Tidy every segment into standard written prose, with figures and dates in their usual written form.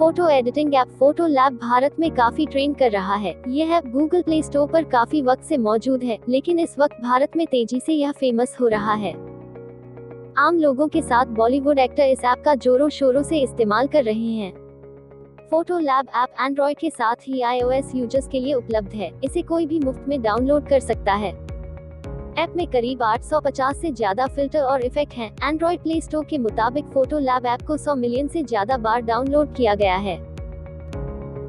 Photo editing app photo lab Bharat में काफी trend कर रहा है। यह ऐप गूगल प्ले स्टोर पर काफी वक्त से मौजूद है, लेकिन इस वक्त भारत में तेजी से यह फेमस हो रहा है। आम लोगों के साथ बॉलीवुड एक्टर इस ऐप का जोरों शोरों से इस्तेमाल कर रहे हैं। फोटो लैब ऐप एंड्रॉइड के साथ ही iOS यूजर्स के लिए उपलब्ध है। इसे कोई भी मुफ्त में डाउनलोड कर सकता है। ऐप में करीब 850 से ज्यादा फिल्टर और इफेक्ट हैं। एंड्रॉइड प्ले स्टोर के मुताबिक फोटो लैब ऐप को 100 मिलियन से ज्यादा बार डाउनलोड किया गया है।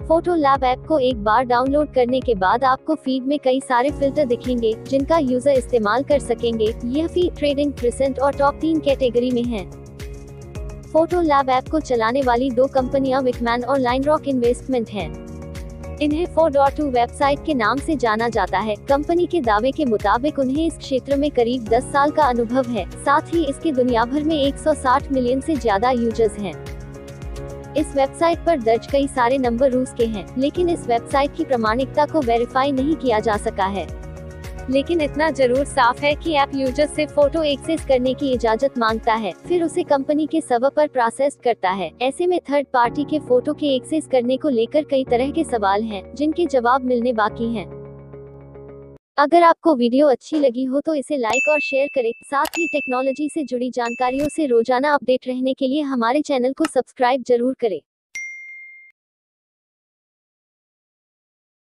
फोटो लैब ऐप को एक बार डाउनलोड करने के बाद आपको फीड में कई सारे फिल्टर दिखेंगे जिनका यूजर इस्तेमाल कर सकेंगे। यह फीड ट्रेंडिंग, प्रेजेंट और टॉप 3 कैटेगरी में है। फोटो लैब ऐप को चलाने वाली 2 कंपनियां विकमैन और लाइन रॉक इन्वेस्टमेंट है। इन्हें 4.2 वेबसाइट के नाम से जाना जाता है। कंपनी के दावे के मुताबिक उन्हें इस क्षेत्र में करीब 10 साल का अनुभव है। साथ ही इसके दुनिया भर में 160 मिलियन से ज्यादा यूजर्स हैं। इस वेबसाइट पर दर्ज कई सारे नंबर रूस के हैं, लेकिन इस वेबसाइट की प्रामाणिकता को वेरीफाई नहीं किया जा सका है। लेकिन इतना जरूर साफ है कि ऐप यूजर्स से फोटो एक्सेस करने की इजाजत मांगता है, फिर उसे कंपनी के सर्वर पर प्रोसेस करता है। ऐसे में थर्ड पार्टी के फोटो के एक्सेस करने को लेकर कई तरह के सवाल हैं, जिनके जवाब मिलने बाकी हैं। अगर आपको वीडियो अच्छी लगी हो तो इसे लाइक और शेयर करें। साथ ही टेक्नोलॉजी से जुड़ी जानकारियों से रोजाना अपडेट रहने के लिए हमारे चैनल को सब्सक्राइब जरूर करें।